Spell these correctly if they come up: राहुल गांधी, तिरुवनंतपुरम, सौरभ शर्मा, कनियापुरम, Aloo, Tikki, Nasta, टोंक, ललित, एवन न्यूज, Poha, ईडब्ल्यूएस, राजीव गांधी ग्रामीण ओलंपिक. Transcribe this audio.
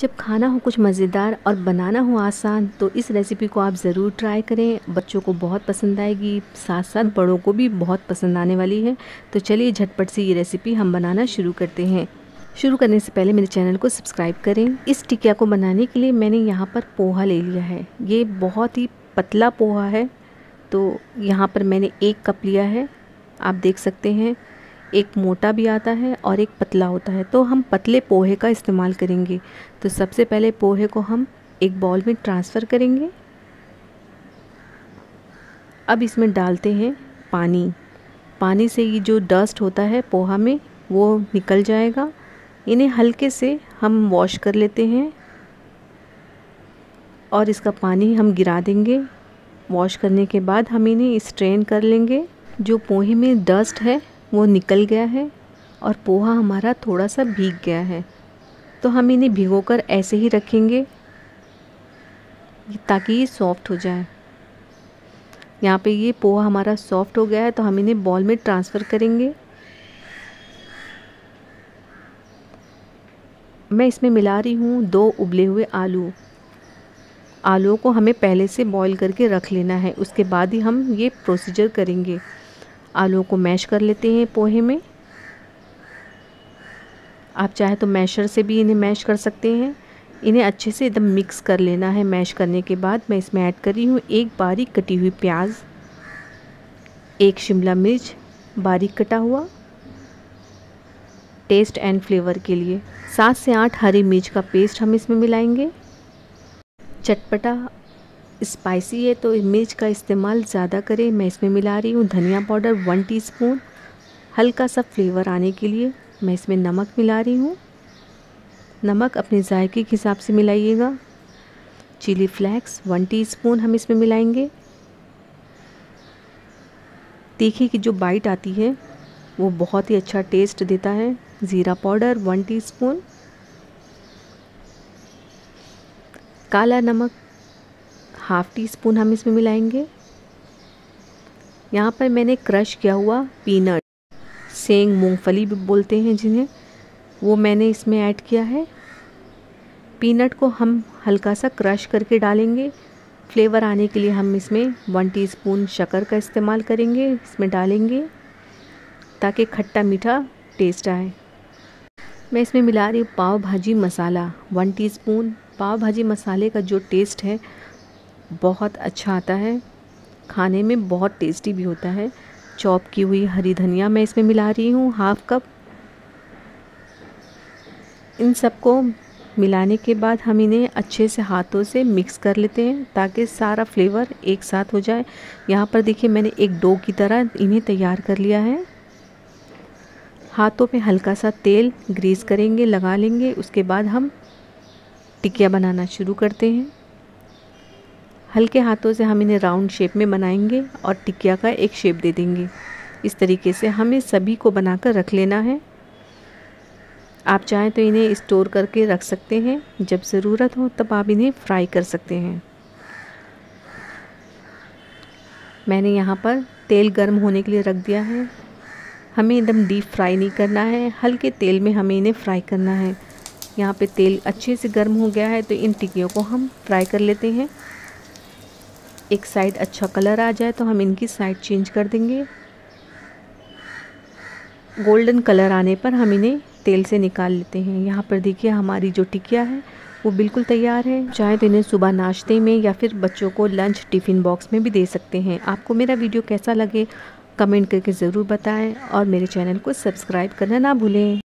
जब खाना हो कुछ मज़ेदार और बनाना हो आसान तो इस रेसिपी को आप ज़रूर ट्राई करें। बच्चों को बहुत पसंद आएगी, साथ साथ बड़ों को भी बहुत पसंद आने वाली है। तो चलिए झटपट से ये रेसिपी हम बनाना शुरू करते हैं। शुरू करने से पहले मेरे चैनल को सब्सक्राइब करें। इस टिकिया को बनाने के लिए मैंने यहाँ पर पोहा ले लिया है। ये बहुत ही पतला पोहा है, तो यहाँ पर मैंने 1 कप लिया है। आप देख सकते हैं एक मोटा भी आता है और एक पतला होता है, तो हम पतले पोहे का इस्तेमाल करेंगे। तो सबसे पहले पोहे को हम एक बाउल में ट्रांसफ़र करेंगे। अब इसमें डालते हैं पानी। पानी से ये जो डस्ट होता है पोहा में वो निकल जाएगा। इन्हें हल्के से हम वॉश कर लेते हैं और इसका पानी हम गिरा देंगे। वॉश करने के बाद हम इन्हें स्ट्रेन कर लेंगे। जो पोहे में डस्ट है वो निकल गया है और पोहा हमारा थोड़ा सा भीग गया है, तो हम इन्हें भिगोकर ऐसे ही रखेंगे ताकि ये सॉफ़्ट हो जाए। यहाँ पे ये पोहा हमारा सॉफ़्ट हो गया है, तो हम इन्हें बॉल में ट्रांसफ़र करेंगे। मैं इसमें मिला रही हूँ 2 उबले हुए आलू। आलूओं को हमें पहले से बॉईल करके रख लेना है, उसके बाद ही हम ये प्रोसीजर करेंगे। आलूओं को मैश कर लेते हैं पोहे में। आप चाहे तो मैशर से भी इन्हें मैश कर सकते हैं। इन्हें अच्छे से एकदम मिक्स कर लेना है। मैश करने के बाद मैं इसमें ऐड कर रही हूँ 1 बारीक कटी हुई प्याज, 1 शिमला मिर्च बारीक कटा हुआ, टेस्ट एंड फ्लेवर के लिए। 7 से 8 हरी मिर्च का पेस्ट हम इसमें मिलाएंगे। चटपटा स्पाइसी है तो मिर्च का इस्तेमाल ज़्यादा करें। मैं इसमें मिला रही हूँ धनिया पाउडर 1 टीस्पून। हल्का सा फ्लेवर आने के लिए मैं इसमें नमक मिला रही हूँ। नमक अपने जायके के हिसाब से मिलाइएगा। चिली फ्लेक्स 1 टीस्पून हम इसमें मिलाएंगे। तीखे की जो बाइट आती है वो बहुत ही अच्छा टेस्ट देता है। ज़ीरा पाउडर 1 टीस्पून। काला नमक 1/2 टीस्पून हम इसमें मिलाएंगे। यहाँ पर मैंने क्रश किया हुआ पीनट, सेंग मूंगफली भी बोलते हैं जिन्हें, वो मैंने इसमें ऐड किया है। पीनट को हम हल्का सा क्रश करके डालेंगे। फ्लेवर आने के लिए हम इसमें 1 टीस्पून शक्कर का इस्तेमाल करेंगे, इसमें डालेंगे ताकि खट्टा मीठा टेस्ट आए। मैं इसमें मिला रही हूँ पाव भाजी मसाला 1 टीस्पून। पाव भाजी मसाले का जो टेस्ट है बहुत अच्छा आता है, खाने में बहुत टेस्टी भी होता है। चॉप की हुई हरी धनिया मैं इसमें मिला रही हूँ 1/2 कप। इन सबको मिलाने के बाद हम इन्हें अच्छे से हाथों से मिक्स कर लेते हैं ताकि सारा फ्लेवर एक साथ हो जाए। यहाँ पर देखिए मैंने एक डो की तरह इन्हें तैयार कर लिया है। हाथों पे हल्का सा तेल ग्रीस करेंगे, लगा लेंगे। उसके बाद हम टिकिया बनाना शुरू करते हैं। हल्के हाथों से हम इन्हें राउंड शेप में बनाएंगे और टिकिया का एक शेप दे देंगे। इस तरीके से हमें सभी को बनाकर रख लेना है। आप चाहें तो इन्हें स्टोर करके रख सकते हैं, जब ज़रूरत हो तब आप इन्हें फ्राई कर सकते हैं। मैंने यहाँ पर तेल गर्म होने के लिए रख दिया है। हमें एकदम डीप फ्राई नहीं करना है, हल्के तेल में हमें इन्हें फ्राई करना है। यहाँ पे तेल अच्छे से गर्म हो गया है, तो इन टिकियों को हम फ्राई कर लेते हैं। एक साइड अच्छा कलर आ जाए तो हम इनकी साइड चेंज कर देंगे। गोल्डन कलर आने पर हम इन्हें तेल से निकाल लेते हैं। यहाँ पर देखिए हमारी जो टिकिया है वो बिल्कुल तैयार है। चाहे तो इन्हें सुबह नाश्ते में या फिर बच्चों को लंच टिफ़िन बॉक्स में भी दे सकते हैं। आपको मेरा वीडियो कैसा लगे कमेंट करके ज़रूर बताएं और मेरे चैनल को सब्सक्राइब करना ना भूलें।